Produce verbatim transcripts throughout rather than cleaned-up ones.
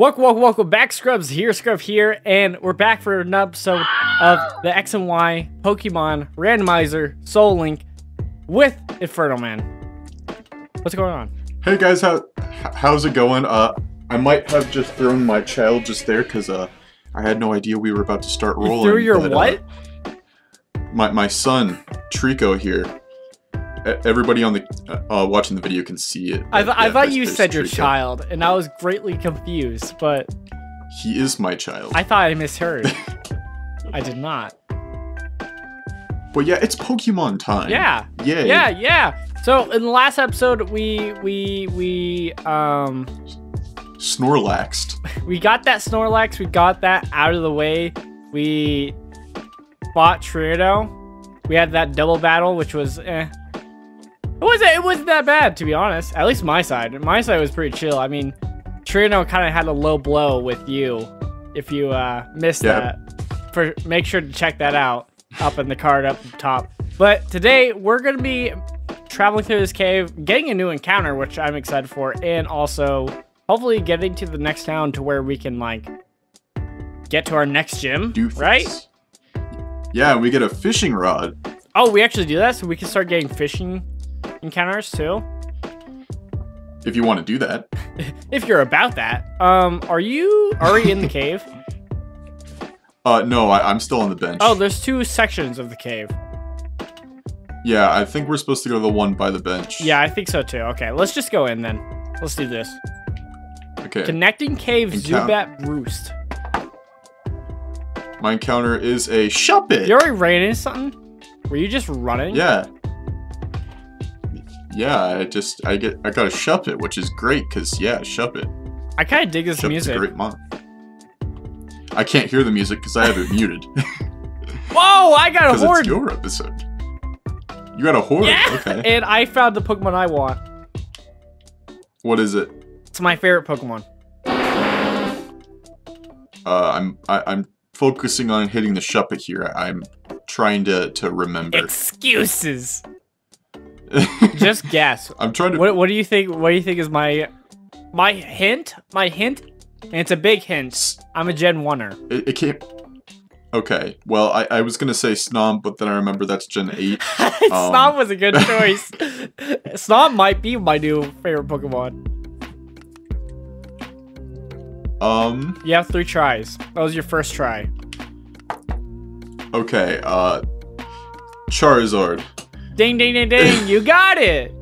Welcome, welcome, welcome back, Scrubs. Here, Scrub here, and we're back for an episode of the X and Y Pokemon Randomizer Soul Link with Inferno Man. What's going on? Hey guys, how how's it going? Uh, I might have just thrown my child just there because uh, I had no idea we were about to start rolling. You threw your but, what? Uh, my my son Trico here. Everybody on the uh, watching the video can see it. I, th yeah, I thought you said your child, and I was greatly confused, but... He is my child. I thought I misheard. I did not. But yeah, it's Pokemon time. Yeah. Yay. Yeah, yeah. So in the last episode, we... we, we um, Snorlaxed. We got that Snorlax. We got that out of the way. We fought Triado. We had that double battle, which was... Eh. It wasn't, it wasn't that bad, to be honest. At least my side. My side was pretty chill. I mean, Trino kind of had a low blow with you. If you uh, missed yeah. that, for, make sure to check that out up in the card up top. But today, we're going to be traveling through this cave, getting a new encounter, which I'm excited for, and also hopefully getting to the next town to where we can, like, get to our next gym, do right? This. Yeah, we get a fishing rod. Oh, we actually do that? So we can start getting fishing encounters too, if you want to do that. If you're about that. Um are you already in the cave? Uh no, I, I'm still on the bench. Oh, there's two sections of the cave. Yeah, I think we're supposed to go to the one by the bench. Yeah, I think so too. Okay, let's just go in then. Let's do this. Okay. Connecting cave Zubat Roost. My encounter is a Shuppet. You already ran into something? Were you just running? Yeah. Yeah, I just I get I got a Shuppet, which is great because yeah, Shuppet. I kind of dig this Shuppet's music. A great month. I can't hear the music because I have it muted. Whoa! I got a horde. It's your episode. You got a horde. Yeah. Okay. And I found the Pokemon I want. What is it? It's my favorite Pokemon. Uh, I'm I, I'm focusing on hitting the Shuppet here. I'm trying to to remember. Excuses. Just guess. I'm trying to. What, what do you think? What do you think is my my hint? My hint, and it's a big hint. I'm a Gen one-er. It, it can't. Okay. Well, I, I was gonna say Snom, but then I remember that's Gen eight. um... Snom was a good choice. Snom might be my new favorite Pokemon. Um. You have three tries. That was your first try. Okay. Uh. Charizard. Ding, ding, ding, ding. You got it.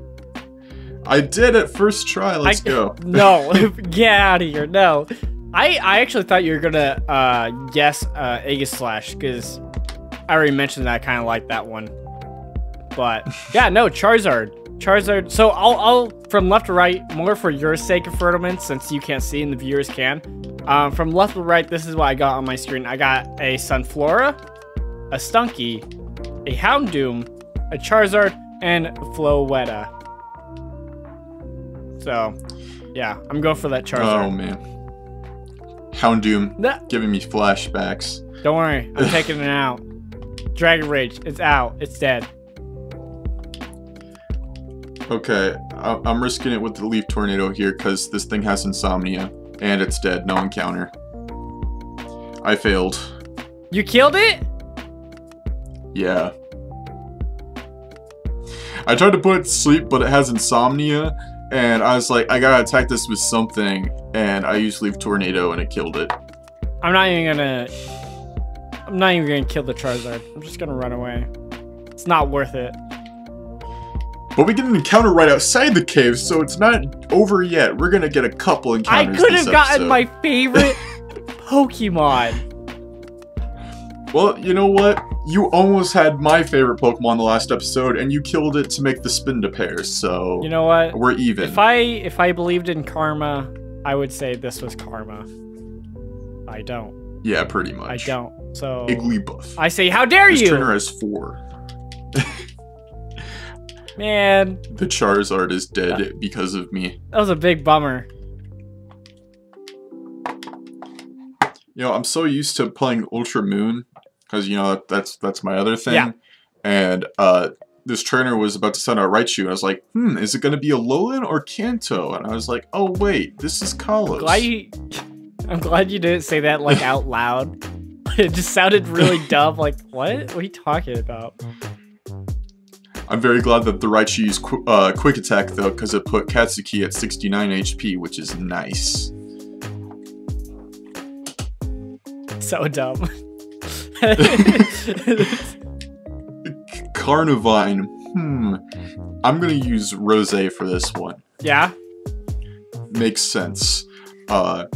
I did it first try. Let's I, go. No. Get out of here. No. I, I actually thought you were going to uh, guess uh, Aegislash because I already mentioned that I kind of like that one. But yeah, no, Charizard. Charizard. So I'll, I'll from left to right, more for your sake of fertiment, since you can't see and the viewers can. Um, from left to right, this is what I got on my screen. I got a Sunflora, a Stunky, a Houndoom, a Charizard, and Floetta. So, yeah, I'm going for that Charizard. Oh, man. Houndoom. No. Giving me flashbacks. Don't worry. I'm taking it out. Dragon Rage. It's out. It's dead. Okay. I I'm risking it with the Leaf Tornado here because this thing has Insomnia, and it's dead. No encounter. I failed. You killed it? Yeah. I tried to put it to sleep, but it has Insomnia, and I was like, I gotta attack this with something, and I used Leaf Tornado, and it killed it. I'm not even gonna... I'm not even gonna kill the Charizard. I'm just gonna run away. It's not worth it. But we get an encounter right outside the cave, so it's not over yet. We're gonna get a couple encounters this episode. I could have gotten my favorite Pokemon. Well, you know what? You almost had my favorite Pokemon the last episode, and you killed it to make the Spindapair, so... You know what? We're even. If I if I believed in karma, I would say this was karma. I don't. Yeah, pretty much. I don't, so... Igglybuff. I say, how dare you! This trainer has four. Man. The Charizard is dead yeah. because of me. That was a big bummer. You know, I'm so used to playing Ultra Moon... Because, you know, that's that's my other thing. Yeah. And uh, this trainer was about to send out Raichu. And I was like, hmm, is it going to be Alolan or Kanto? And I was like, oh, wait, this is Kalos. Glalie, I'm glad you didn't say that like out loud. It just sounded really dumb. Like, what? What are you talking about? I'm very glad that the Raichu used qu uh, Quick Attack, though, because it put Katsuki at sixty-nine H P, which is nice. So dumb. Carnivine. Hmm. I'm going to use Rosé for this one. Yeah? Makes sense. Uh,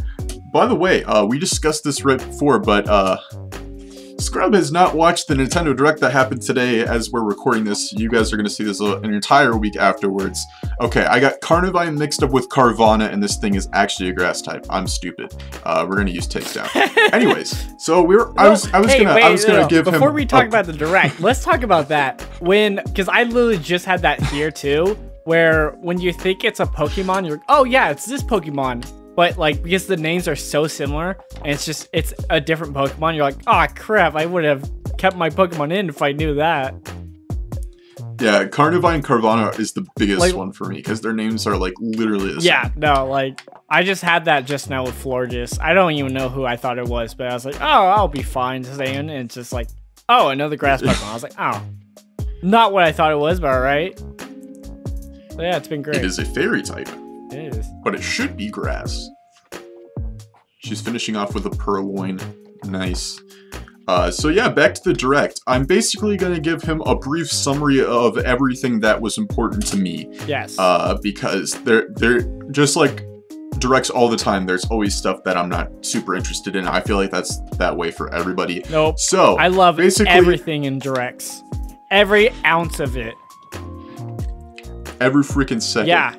by the way, uh, we discussed this right before, but... Uh, Scrub has not watched the Nintendo Direct that happened today as we're recording this. You guys are going to see this an entire week afterwards. Okay, I got Carnivine mixed up with Carvana, and this thing is actually a grass type. I'm stupid. Uh, we're going to use Takedown. Anyways, so we were. I was. I was hey, gonna. Wait, I was no, gonna no. give Before him. Before we talk a... about the Direct, let's talk about that. When, because I literally just had that here too, where when you think it's a Pokemon, you're like, oh yeah, it's this Pokemon. But like, because the names are so similar, and it's just, it's a different Pokemon, you're like, ah, oh, crap, I would have kept my Pokemon in if I knew that. Yeah, Carnivine and Carvana is the biggest like, one for me, because their names are like literally the yeah, same. Yeah, no, like, I just had that just now with Florges. I don't even know who I thought it was, but I was like, oh, I'll be fine today. And it's just like, oh, another grass Pokemon. I was like, oh, not what I thought it was, but all right. So yeah, it's been great. It is a fairy type. It is. But it should be grass. She's finishing off with a Purloin. Nice. Uh, so yeah, back to the Direct. I'm basically going to give him a brief summary of everything that was important to me. Yes. Uh, because they're, they're just like Directs all the time. There's always stuff that I'm not super interested in. I feel like that's that way for everybody. Nope. So I love basically everything in Directs. Every ounce of it. Every freaking second. Yeah.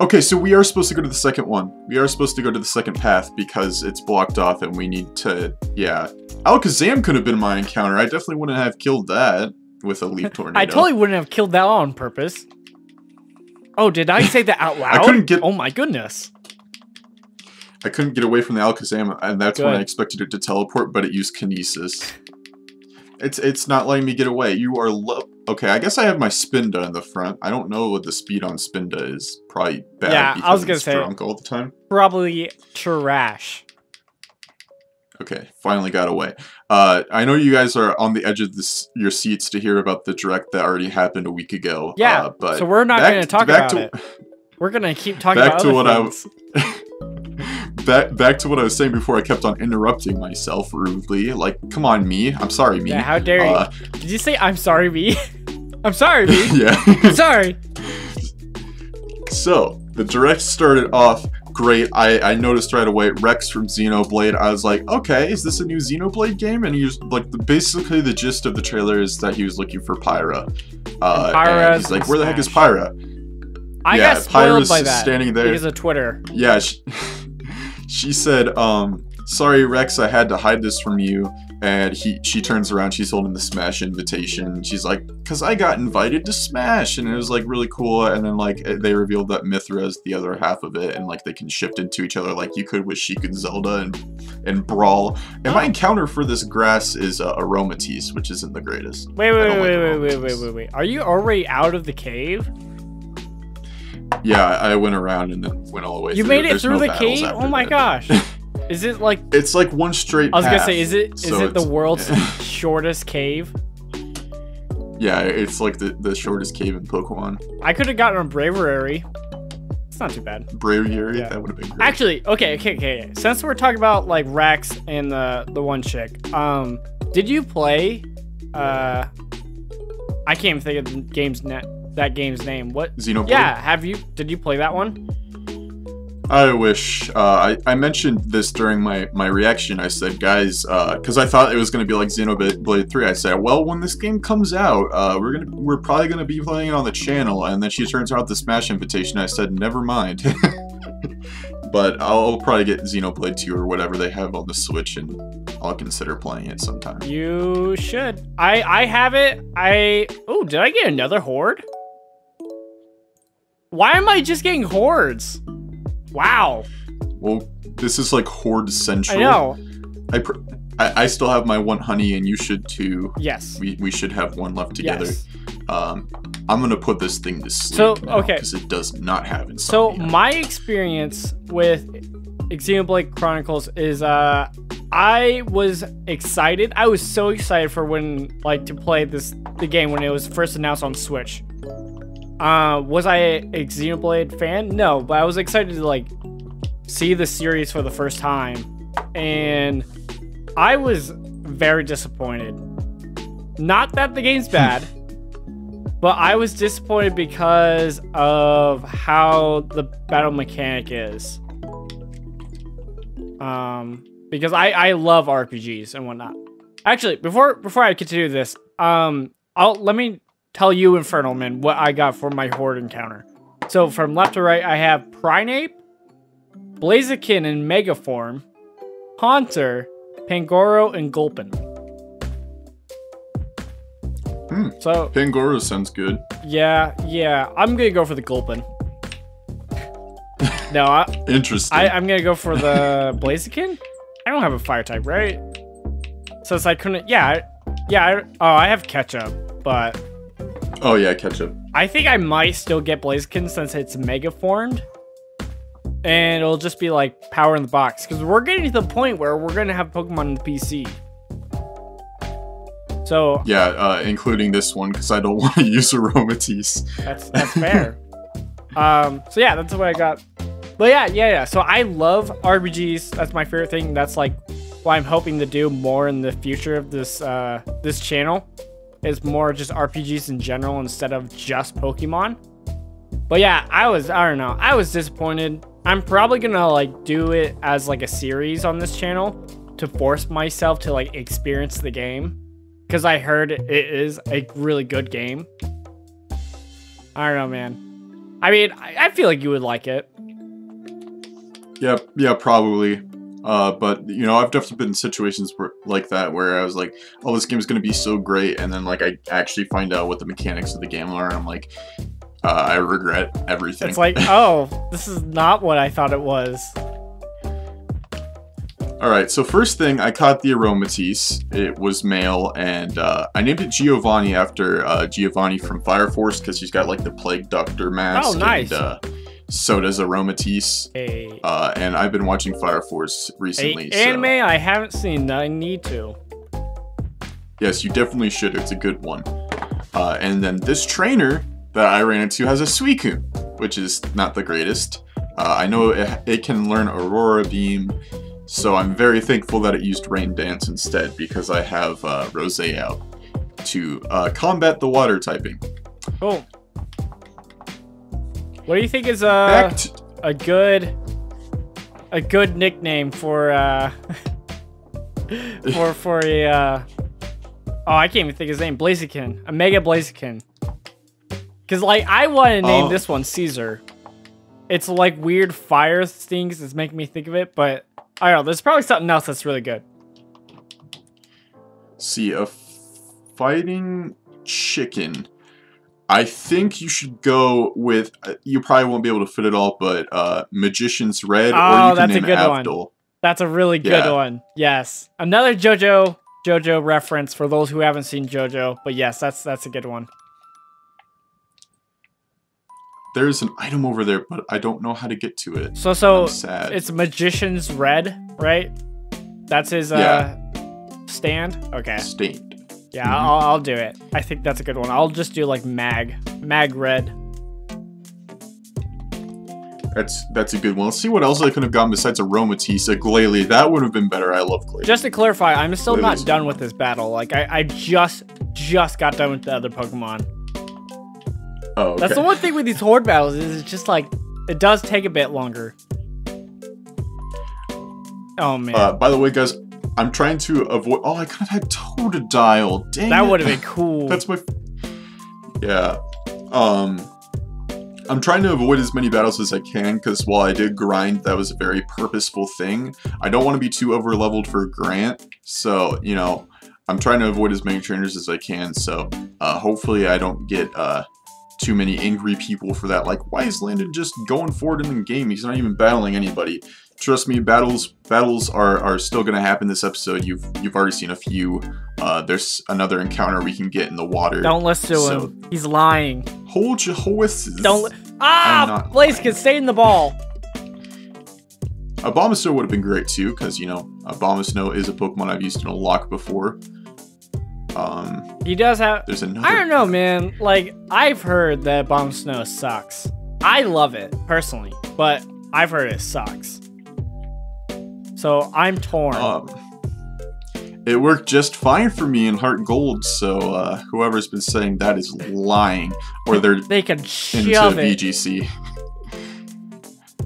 Okay, so we are supposed to go to the second one. We are supposed to go to the second path because it's blocked off and we need to, yeah. Alakazam could have been my encounter. I definitely wouldn't have killed that with a leaf tornado. I totally wouldn't have killed that on purpose. Oh, did I say that out loud? I couldn't get... Oh my goodness. I couldn't get away from the Alakazam, and that's Good. when I expected it to teleport, but it used Kinesis. It's, it's not letting me get away. You are low. Okay, I guess I have my Spinda in the front. I don't know what the speed on Spinda is. Probably bad. Yeah, because I was gonna it's say drunk all the time. Probably trash. Okay, finally got away. Uh, I know you guys are on the edge of this, your seats to hear about the Direct that already happened a week ago. Yeah, uh, but so we're not back, gonna talk back about to, it. We're gonna keep talking back about to other what things. I. Back, back to what I was saying before I kept on interrupting myself rudely. Like, come on, Mii. I'm sorry, Mii. Yeah, how dare uh, you. Did you say, I'm sorry, Mii? I'm sorry, Mii. Yeah. I'm sorry. So, the Direct started off great. I, I noticed right away Rex from Xenoblade. I was like, okay, is this a new Xenoblade game? And he was like, the, basically the gist of the trailer is that he was looking for Pyra. Uh, and he's like, where the heck is Pyra? I yeah, got spoiled Pyra's by that standing there. Because of Twitter. Yeah, she, She said, um, sorry, Rex, I had to hide this from you. And he, she turns around, she's holding the Smash invitation. She's like, because I got invited to Smash. And it was, like, really cool. And then, like, they revealed that Mythra is the other half of it. And, like, they can shift into each other like you could with Sheik and Zelda and, and Brawl. And my encounter for this grass is uh, Aromatisse, which isn't the greatest. Wait, wait, wait, like wait, wait, wait, wait, wait. Are you already out of the cave? Yeah, I went around and then went all the way you through. You made it There's through no the cave? Oh my that. gosh. Is it like... It's like one straight path. I was going to say, is it is so it the world's yeah. shortest cave? Yeah, it's like the, the shortest cave in Pokemon. I could have gotten a Braviary. It's not too bad. Braviary? Yeah. That would have been great. Actually, okay, okay, okay. Since we're talking about like Rex and the, the one chick, um, did you play... Uh, I can't even think of the game's net. That game's name. What? Xenoblade? Yeah, have you? Did you play that one? I wish. Uh, I, I mentioned this during my, my reaction. I said, guys, because uh, I thought it was going to be like Xenoblade three. I said, well, when this game comes out, uh, we're gonna we're probably going to be playing it on the channel. And then she turns out the Smash invitation. I said, never mind. But I'll probably get Xenoblade two or whatever they have on the Switch, and I'll consider playing it sometime. You should. I, I have it. I... Oh, did I get another Horde? Why am I just getting hordes? Wow. Well, this is like horde central. I know. I, pr I I still have my one honey, and you should too. Yes. We we should have one left together. Yes. Um, I'm gonna put this thing to sleep. So now, okay, because it does not have insomnia. So my experience with Xenoblade Chronicles is uh I was excited. I was so excited for when like to play this the game when it was first announced on Switch. Uh, was I a Xenoblade fan? No, but I was excited to like see the series for the first time, and I was very disappointed. Not that the game's bad, but I was disappointed because of how the battle mechanic is. Um, because I I love R P Gs and whatnot. Actually, before before I continue this, um, I'll let me. Tell you, Infernal Man, what I got for my Horde encounter. So from left to right, I have Primeape, Blaziken in Mega Form, Haunter, Pangoro, and Gulpin. Mm. So Pangoro sounds good. Yeah, yeah. I'm gonna go for the Gulpin. No, I, interesting. I, I'm gonna go for the Blaziken. I don't have a Fire type, right? So it's like, couldn't. Yeah, yeah. I, oh, I have Ketchup, but. Oh yeah, Ketchup. I think I might still get Blaziken since it's mega formed. And it'll just be like power in the box. Because we're getting to the point where we're going to have Pokemon on the P C. So yeah, uh, including this one because I don't want to use Aromatisse. That's, that's fair. um, so yeah, that's what I got. But yeah, yeah, yeah. So I love R P Gs. That's my favorite thing. That's like what I'm hoping to do more in the future of this uh, this channel. Is more just R P Gs in general instead of just Pokemon. But yeah, I was, I don't know, I was disappointed. I'm probably gonna like do it as like a series on this channel to force myself to like experience the game. Cause I heard it is a really good game. I don't know, man. I mean, I, I feel like you would like it. Yeah, yeah, probably. Uh, but, you know, I've definitely been in situations where, like that where I was like, oh, this game is going to be so great. And then, like, I actually find out what the mechanics of the game are. And I'm like, uh, I regret everything. It's like, oh, this is not what I thought it was. All right. So first thing, I caught the Aromatisse. It was male. And uh, I named it Giovanni after uh, Giovanni from Fire Force because he's got, like, the plague doctor mask. Oh, nice. And, uh, so does Aromatisse, hey. uh, and I've been watching Fire Force recently. Hey, anime so. I haven't seen, I need to. Yes, you definitely should, it's a good one. Uh, and then this trainer that I ran into has a Suicune, which is not the greatest. Uh, I know it, it can learn Aurora Beam, so I'm very thankful that it used Rain Dance instead, because I have uh, Rosé out to uh, combat the water typing. Cool. What do you think is a, a good a good nickname for uh, for for a uh, oh I can't even think of his name, Blaziken, a Mega Blaziken, because like I want to name oh. this one Caesar. It's like weird fire things that's making me think of it, but I don't know. There's probably something else that's really good. See a fighting chicken. I think you should go with, you probably won't be able to fit it all, but uh, Magician's Red, oh, or you can name Avdol. One. That's a really good yeah. one. Yes. Another JoJo JoJo reference for those who haven't seen JoJo, but yes, that's that's a good one. There's an item over there, but I don't know how to get to it. So so I'm sad. It's Magician's Red, right? That's his yeah. uh, stand? Okay. Stand. Yeah, mm-hmm. I'll, I'll do it. I think that's a good one. I'll just do like mag, mag red. That's that's a good one. Let's see what else I could have gotten besides Aromatisse, a Glalie. That would have been better. I love Glalie. Just to clarify, I'm still Glalie not done with this battle. Like I, I just just got done with the other Pokemon. Oh, okay. That's the one thing with these Horde battles is it's just like it does take a bit longer. Oh man. Uh, by the way, guys. I'm trying to avoid. Oh, I could have had Totodile. Dang. That would have been cool. That's my. Yeah. Um. I'm trying to avoid as many battles as I can because while I did grind, that was a very purposeful thing. I don't want to be too over leveled for Grant, so you know, I'm trying to avoid as many trainers as I can. So uh, hopefully, I don't get uh too many angry people for that. Like, why is Landon just going forward in the game? He's not even battling anybody. Trust me, battles battles are, are still going to happen this episode. You've you've already seen a few. Uh, there's another encounter we can get in the water. Don't listen to so, him. He's lying. Hold your horses. Don't. Ah, Blaziken, stay in the ball. Abomasnow would have been great too, because, you know, Abomasnow is a Pokemon I've used in a lock before. Um, he does have... There's another... I don't know, man. Like, I've heard that Abomasnow sucks. I love it, personally, but I've heard it sucks. So, I'm torn. Um, it worked just fine for me in Heart Gold, so uh, whoever's been saying that is lying. Or they're they can shove into it. V G C.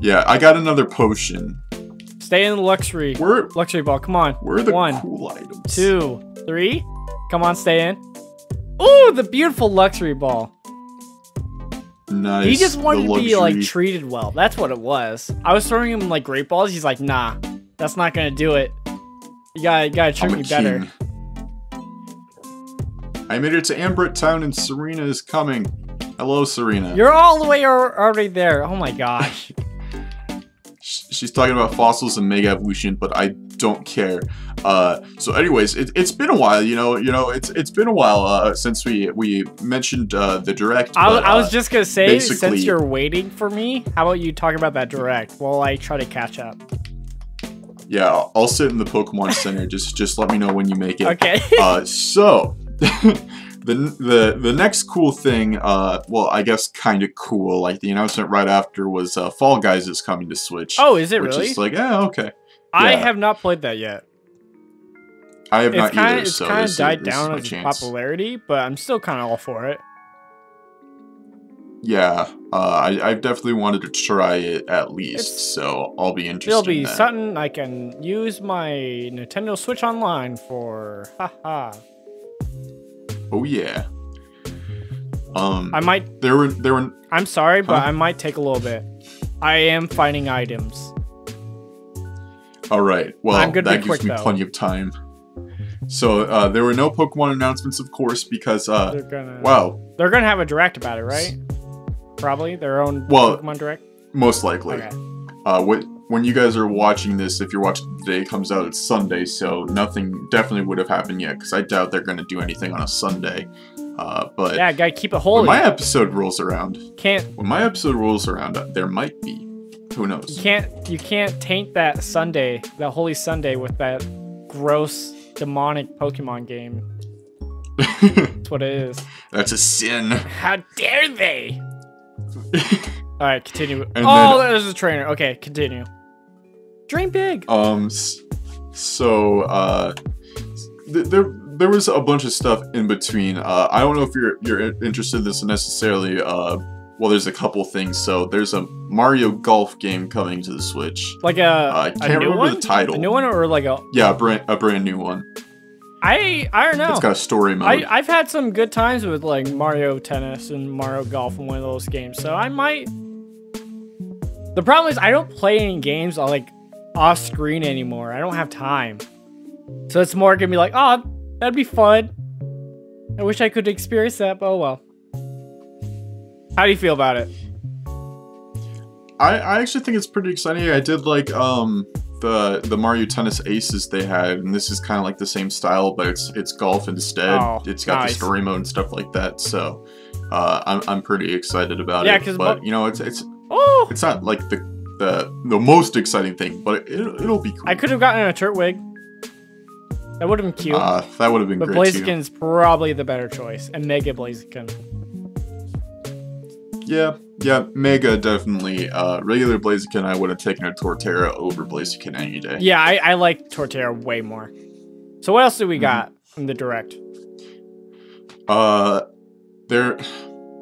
Yeah, I got another potion. Stay in the luxury. We're, luxury ball, come on. Where are the One, cool items? Two, three. Come on, stay in. Ooh, the beautiful luxury ball. Nice. He just wanted to be, like, treated well. That's what it was. I was throwing him, like, great balls. He's like, nah, that's not going to do it. You gotta, you gotta treat me better. I made it to Ambrette Town, and Serena is coming. Hello, Serena. You're all the way already there. Oh, my gosh. She's talking about fossils and mega evolution, but I don't care. Uh, so, anyways, it, it's been a while, you know. You know, it's it's been a while uh, since we we mentioned uh, the direct. I, but, I was uh, just gonna say, since you're waiting for me, how about you talk about that direct while I try to catch up? Yeah, I'll, I'll sit in the Pokemon Center. just just let me know when you make it. Okay. uh, so. The, the the next cool thing, uh, well, I guess kind of cool, like the announcement right after was uh, Fall Guys is coming to Switch. Oh, is it which really? Which is like, yeah, okay. I yeah. have not played that yet. I have it's not kinda, either, it's so it's kind of died this down in popularity, but I'm still kind of all for it. Yeah, uh, I, I've definitely wanted to try it at least, it's, so I'll be interested It'll be in that. Something I can use my Nintendo Switch Online for, haha. Oh yeah. Um, I might. There were. There were. I'm sorry, huh? but I might take a little bit. I am finding items. All right. Well, I'm gonna that be quick, gives me though. plenty of time. So uh, there were no Pokemon announcements, of course, because uh, they're gonna, wow, they're gonna have a direct about it, right? Probably their own well, Pokemon direct. Most likely. Okay. Uh, what? When you guys are watching this, if you're watching today, it comes out it's Sunday, so nothing definitely would have happened yet, because I doubt they're going to do anything on a Sunday. Uh, but yeah, gotta keep it holy. When my episode rolls around, can't. When my episode rolls around, there might be. Who knows? You can't. You can't taint that Sunday, that holy Sunday, with that gross demonic Pokemon game. That's what it is. That's a sin. How dare they! All right, continue. And oh, then, there's a trainer. Okay, continue. Dream big. Um, so uh, th there there was a bunch of stuff in between. Uh, I don't know if you're you're interested in this necessarily. Uh, well, there's a couple things. So there's a Mario Golf game coming to the Switch. Like a uh, I can't a new remember one? the title. A new one or like a yeah, a brand a brand new one. I I don't know. It's got a story mode. I, I've had some good times with like Mario Tennis and Mario Golf and one of those games. So I might. The problem is I don't play any games like off screen anymore. I don't have time. So it's more gonna be like, oh, that'd be fun. I wish I could experience that, but oh well. How do you feel about it? I, I actually think it's pretty exciting. I did like um the the Mario Tennis Aces they had, and this is kind of like the same style, but it's it's golf instead. Oh, it's got nice. the story mode and stuff like that. So uh, I'm I'm pretty excited about yeah, it. Yeah, but you know it's it's. Oh, it's not like the the the most exciting thing, but it, it'll be cool. I could have gotten a Turtwig. That would have been cute. Uh, that would have been. But great Blaziken's too. probably the better choice, and Mega Blaziken. Yeah, yeah, Mega definitely. Uh, regular Blaziken, I would have taken a Torterra over Blaziken any day. Yeah, I, I like Torterra way more. So what else do we mm-hmm. got in the direct? Uh, there.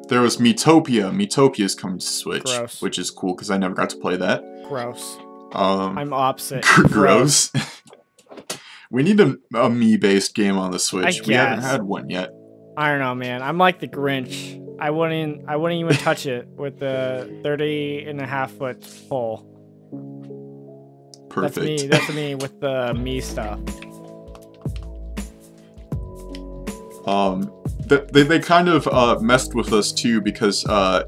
There was Miitopia. Miitopia's coming to Switch, gross. which is cool because I never got to play that. Gross. Um, I'm opposite. Gross. We need a, a Mii-based game on the Switch. We haven't had one yet. I don't know, man. I'm like the Grinch. I wouldn't. I wouldn't even touch it with the thirty and a half foot pole. Perfect. That's me. That's me with the Mii stuff. Um. They, they kind of uh, messed with us too because uh,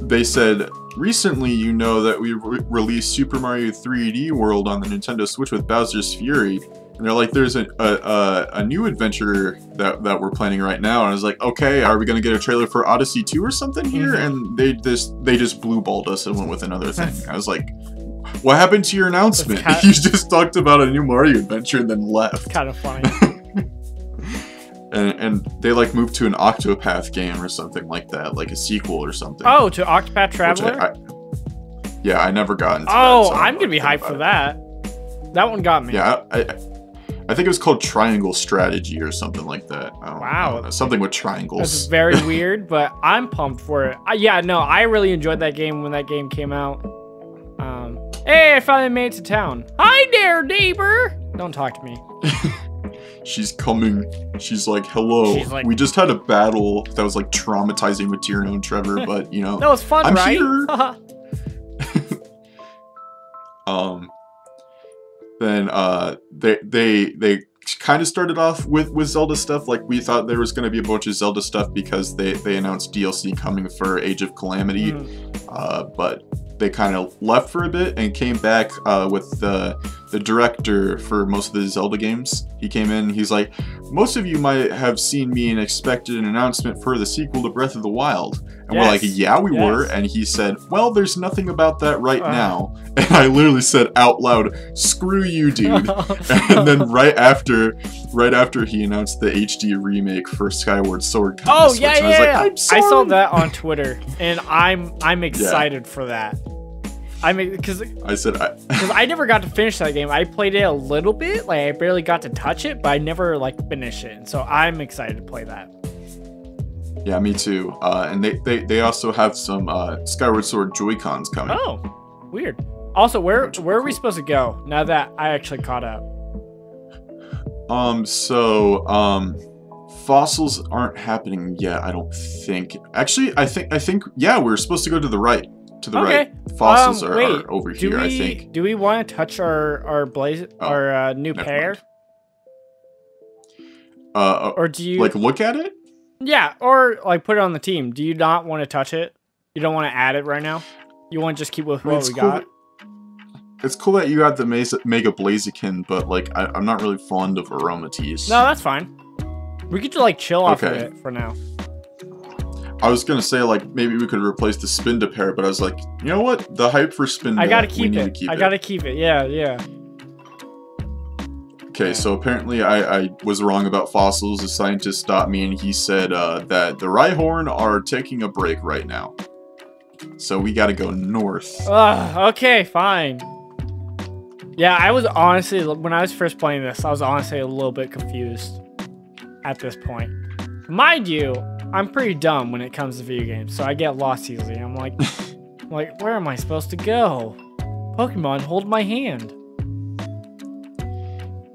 they said recently, you know, that we re released Super Mario three D World on the Nintendo Switch with Bowser's Fury, and they're like, "There's a a, a new adventure that that we're planning right now." And I was like, "Okay, are we gonna get a trailer for Odyssey two or something here?" Mm-hmm. And they just they just blue balled us and went with another thing. I was like, What happened to your announcement? You just talked about a new Mario adventure and then left. Kind of funny. and, and they like moved to an Octopath game or something like that, like a sequel or something. Oh, to Octopath Traveler? I, I, yeah, I never got into oh, that. Oh, so I'm going to be hyped for it. that. That one got me. Yeah, I, I, I think it was called Triangle Strategy or something like that. I don't, wow. I don't know. Something with triangles. That's very weird, but I'm pumped for it. I, yeah, no, I really enjoyed that game when that game came out. Um, hey, I finally made it to town. Hi there, neighbor. Don't talk to me. She's coming. She's like, hello. She's like, we just had a battle that was like traumatizing with Tierno and Trevor, but you know. That was fun, I'm right? Here. um. Then uh, they they they kind of started off with with Zelda stuff. Like we thought there was going to be a bunch of Zelda stuff because they they announced D L C coming for Age of Calamity, mm. uh, but they kind of left for a bit and came back uh, with the the director for most of the Zelda games. He came in. He's like, most of you might have seen me and expected an announcement for the sequel to Breath of the Wild. And yes. we're like, yeah, we yes. were. And he said, well, there's nothing about that right uh. now. And I literally said out loud, screw you, dude. And then right after, right after he announced the H D remake for Skyward Sword. Oh yeah, yeah, I, was like, I'm sorry. I saw that on Twitter, and I'm I'm excited yeah. for that. I mean, because I said I, I never got to finish that game. I played it a little bit, like I barely got to touch it, but I never like finished it. And so I'm excited to play that. Yeah, me too. Uh, and they, they they also have some uh, Skyward Sword Joy-Cons coming. Oh, weird. Also, where where are we supposed to go now that I actually caught up? Um. So um. Fossils aren't happening yet. I don't think. Actually, I think I think yeah, we're supposed to go to the right. To the okay. right, fossils um, are, wait, are over here. We, I think. Do we want to touch our our blaze oh, our uh, new pair? Uh, or do you like look at it? Yeah, or like put it on the team. Do you not want to touch it? You don't want to add it right now. You want to just keep with what I mean, we cool got. That, it's cool that you got the Mesa, Mega Blaziken, but like I, I'm not really fond of Aromatisse. No, that's fine. We get to like chill off okay. of it for now. I was gonna say like maybe we could replace the Spinda pair, but I was like, you know what? The hype for Spinda. I gotta keep it. Keep I it. gotta keep it. Yeah, yeah. Okay, yeah. So apparently I, I was wrong about fossils. A scientist stopped me and he said uh, that the Rhyhorn are taking a break right now, so we gotta go north. Uh, okay, fine. Yeah, I was honestly when I was first playing this, I was honestly a little bit confused at this point, mind you. I'm pretty dumb when it comes to video games, so I get lost easily. I'm like, I'm like, where am I supposed to go? Pokemon, hold my hand.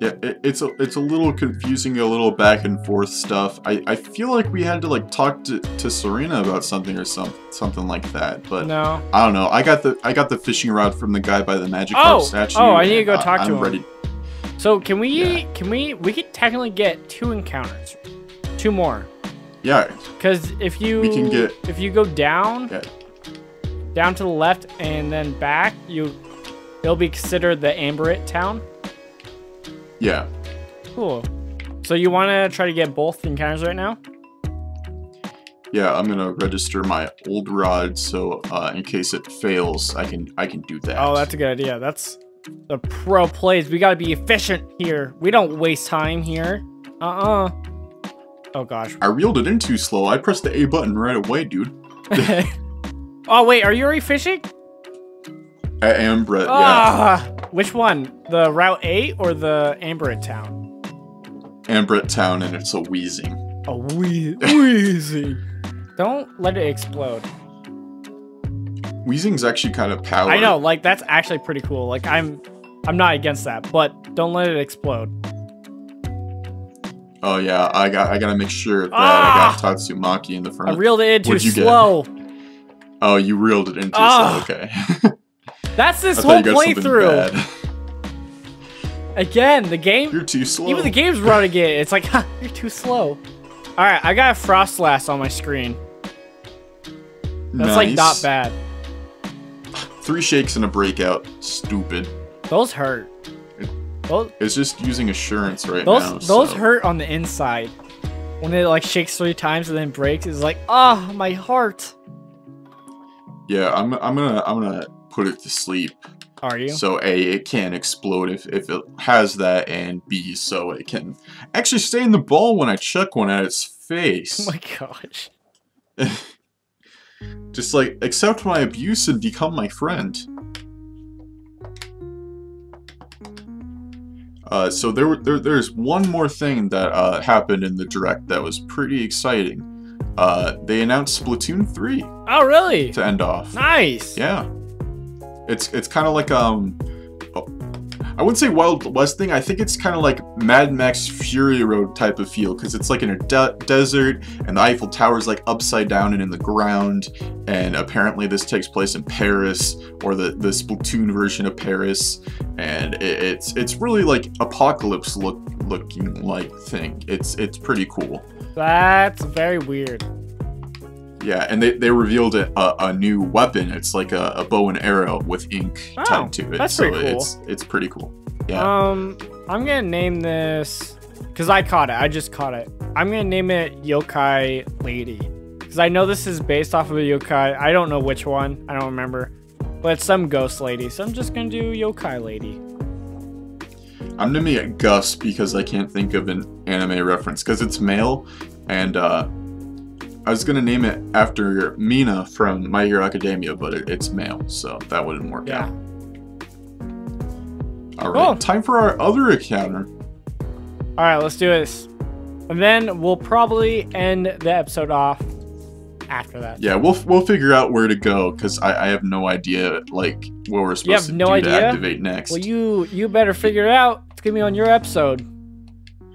Yeah, it, it's a it's a little confusing, a little back and forth stuff. I, I feel like we had to like talk to, to Serena about something or some something like that, but no, I don't know. I got the I got the fishing rod from the guy by the Magikarp oh, statue. Oh, I need to go talk I, to I'm him. Ready. So can we yeah. can we we could technically get two encounters, two more. Yeah, because if you we can get, if you go down, yeah. down to the left and then back, you it'll be considered the Ambrette Town. Yeah. Cool. So you want to try to get both encounters right now? Yeah, I'm gonna register my old rod so uh, in case it fails, I can I can do that. Oh, that's a good idea. That's the pro plays. We gotta be efficient here. We don't waste time here. Uh-uh. Oh gosh. I reeled it in too slow. I pressed the A button right away, dude. Oh wait, are you already fishing? I am, Brett. Uh, yeah. Which one? The Route eight or the Ambrette Town? Ambrette Town, and it's a Weezing. A wee Weezing. Don't let it explode. Weezing's actually kind of powered. I know, like that's actually pretty cool. Like I'm, I'm not against that, but don't let it explode. Oh yeah, I got I gotta make sure that ah! I got Tatsumaki in the front. I reeled it in too slow. Get? Oh, you reeled it in too ah! slow, okay. That's this whole playthrough. Again, the game You're too slow. Even the game's running it. It's like ha, you're too slow. Alright, I got a Frostlass on my screen. That's nice. Like not bad. Three shakes and a breakout. Stupid. Those hurt. Those, it's just using assurance right those, now. Those so. hurt on the inside. When it like shakes three times and then breaks, it's like, ah, oh, my heart. Yeah, I'm I'm gonna I'm gonna put it to sleep. Are you? So A, it can explode if, if it has that, and B, so it can actually stay in the ball when I chuck one at its face. Oh my gosh. Just like, accept my abuse and become my friend. Uh, so there, there, there's one more thing that uh, happened in the Direct that was pretty exciting. Uh, they announced Splatoon three. Oh, really? To end off. Nice. Yeah. It's it's kind of like um, oh, I wouldn't say Wild West thing. I think it's kind of like Mad Max Fury Road type of feel, because it's like in a de desert, and the Eiffel Tower's like upside down and in the ground. And apparently this takes place in Paris, or the the Splatoon version of Paris. And it, it's it's really like apocalypse look looking like thing. It's it's pretty cool. That's very weird. Yeah, and they, they revealed a, a, a new weapon. It's like a, a bow and arrow with ink oh, tied to it. That's so pretty cool. It's, it's pretty cool. Yeah. Um, I'm going to name this, because I caught it. I just caught it. I'm going to name it Yokai Lady, because I know this is based off of a yokai. I don't know which one. I don't remember. But it's some ghost lady, so I'm just going to do Yokai Lady. I'm naming it Gus because I can't think of an anime reference, because it's male, and... uh I was gonna name it after Mina from My Hero Academia, but it, it's male, so that wouldn't work yeah. out. All right, cool. Time for our other encounter. All right, let's do this, and then we'll probably end the episode off after that. Yeah, we'll we'll figure out where to go, because I, I have no idea like what we're supposed you have to no do idea? to activate next. Well, you you better figure it out. It's gonna be on your episode.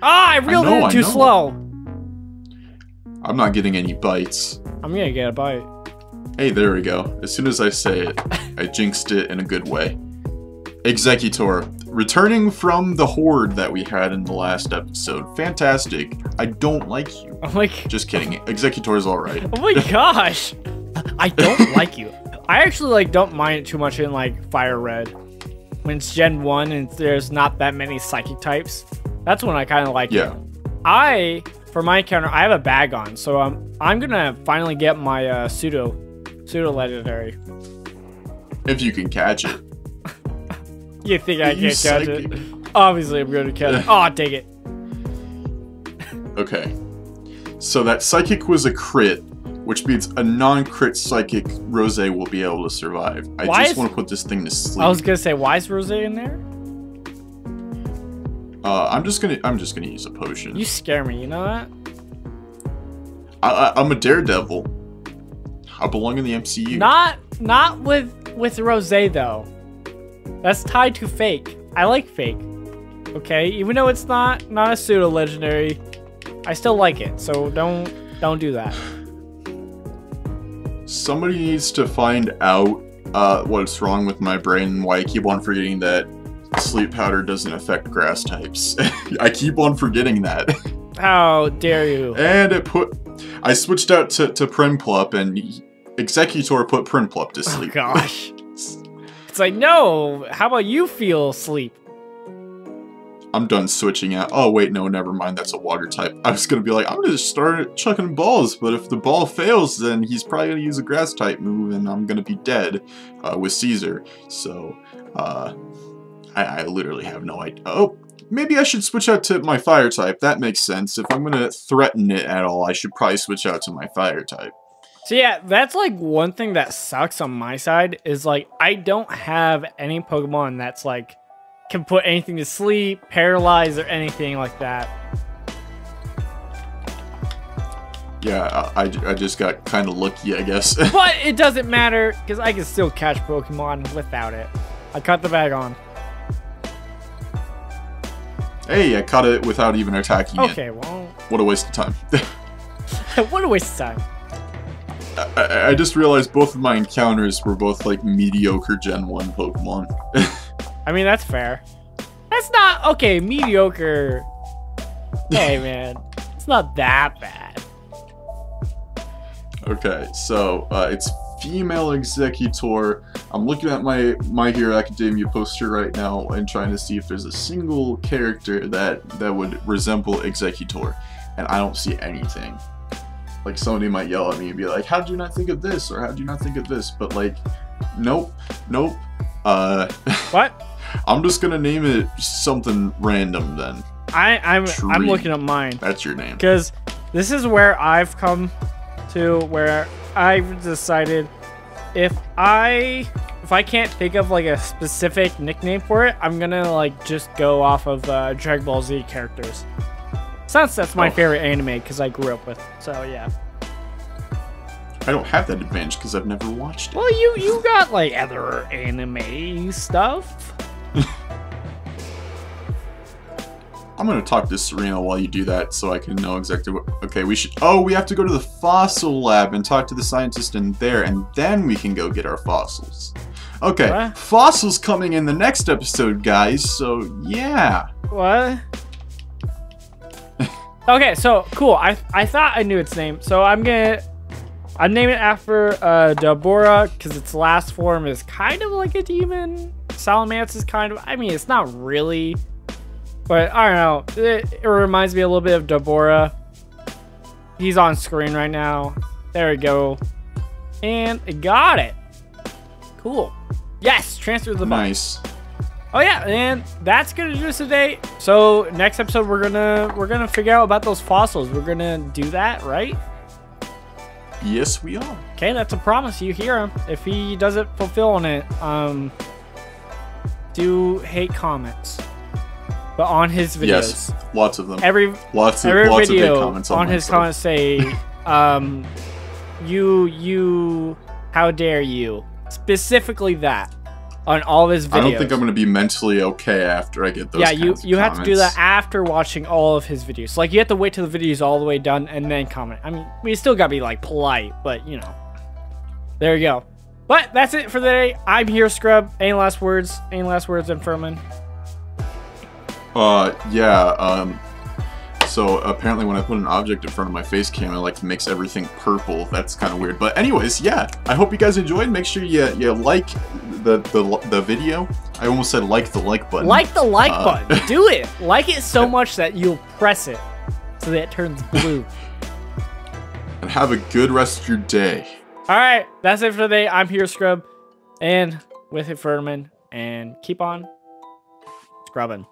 Ah, I reeled it in too slow. I'm not getting any bites. I'm gonna get a bite. Hey, there we go. As soon as I say it, I jinxed it in a good way. Exeggutor, returning from the horde that we had in the last episode. Fantastic. I don't like you. I'm like... Just kidding. Exeggutor's alright. Oh my gosh. I don't like you. I actually like don't mind it too much in like Fire Red. When it's Gen one and there's not that many psychic types. That's when I kind of like yeah. it. I... For my encounter, I have a bag on, so um, I'm gonna finally get my uh, pseudo, pseudo legendary. If you can catch it. You think I can't catch it? Obviously, I'm gonna catch it. Oh, take it. Okay. So that psychic was a crit, which means a non-crit psychic Rose will be able to survive. I why just want to put this thing to sleep. I was gonna say, why is Rose in there? Uh, I'm just gonna I'm just gonna use a potion. You scare me, you know that? I, I I'm a daredevil. I belong in the M C U. Not not with with Rosé though. That's tied to fake. I like fake. Okay, even though it's not not a pseudo legendary, I still like it. So don't don't do that. Somebody needs to find out uh, what's wrong with my brain and why I keep on forgetting that sleep powder doesn't affect grass types. I keep on forgetting that. How dare you. And it put... I switched out to, to Primplup, and Exeggutor put Primplup to sleep. Oh, gosh. It's like, no, how about you feel sleep? I'm done switching out. Oh, wait, no, never mind. That's a water type. I was going to be like, I'm going to start chucking balls, but if the ball fails, then he's probably going to use a grass type move, and I'm going to be dead uh, with Caesar. So, uh... I, I literally have no idea. Oh, maybe I should switch out to my fire type. That makes sense. If I'm going to threaten it at all, I should probably switch out to my fire type. So yeah, that's like one thing that sucks on my side is like I don't have any Pokemon that's like can put anything to sleep, paralyze, or anything like that. Yeah, I, I just got kind of lucky, I guess. But it doesn't matter because I can still catch Pokemon without it. I cut the bag on. Hey, I caught it without even attacking okay, it. Okay, well... What a waste of time. What a waste of time. I, I, I just realized both of my encounters were both, like, mediocre Gen one Pokemon. I mean, that's fair. That's not... Okay, mediocre... Hey, man. It's not that bad. Okay, so, uh, it's female Exeggutor. I'm looking at my My Hero Academia poster right now and trying to see if there's a single character that that would resemble Exeggutor, and I don't see anything. Like somebody might yell at me and be like, "How did you not think of this?" or "How did you not think of this?" But like, nope, nope, Uh, what? I'm just gonna name it something random then. I I'm Tree. I'm looking at mine. That's your name. Because this is where I've come to, where I've decided if I if I can't think of like a specific nickname for it, I'm gonna like just go off of uh, Dragon Ball Z characters. Since that's my oh. favorite anime because I grew up with it, so yeah. I don't have that advantage because I've never watched it. Well, you you got like other anime stuff. I'm gonna talk to Serena while you do that so I can know exactly what. Okay, we should. Oh, we have to go to the fossil lab and talk to the scientist in there, and then we can go get our fossils. Okay, what? Fossils coming in the next episode, guys. So yeah. What? Okay, so cool. I I thought I knew its name, so I'm gonna. I name it after uh, Deborah because its last form is kind of like a demon. Salamance is kind of, I mean, it's not really, but I don't know. It, it reminds me a little bit of Deborah. He's on screen right now. There we go. And I got it. Cool. Yes, transfer the button. Nice. Oh yeah, and that's gonna do us today. So next episode we're gonna we're gonna figure out about those fossils. We're gonna do that, right? Yes, we are. Okay, that's a promise. You hear him. If he doesn't fulfill on it, um, do hate comments, but on his videos. Yes, lots of them. Every lots of every lots video of hate comments on, on his comments say, um, you you, how dare you? Specifically that on all of his videos. I don't think I'm gonna be mentally okay after I get those. Yeah, kinds you of you comments. Have to do that after watching all of his videos. Like you have to wait till the video is all the way done and then comment. I mean, we still gotta be like polite, but you know. There you go. But that's it for today. I'm here, Scrub. Any last words? Any last words, Inferman? Uh, yeah. Um. So apparently when I put an object in front of my face cam, I like to mix everything purple. That's kind of weird. But anyways, yeah, I hope you guys enjoyed. Make sure you, you like the, the the video. I almost said like the like button. Like the like uh, button. Do it. Like it so much that you'll press it so that it turns blue. And have a good rest of your day. All right. That's it for today. I'm here, Scrub. And with it, Furman. And keep on scrubbing.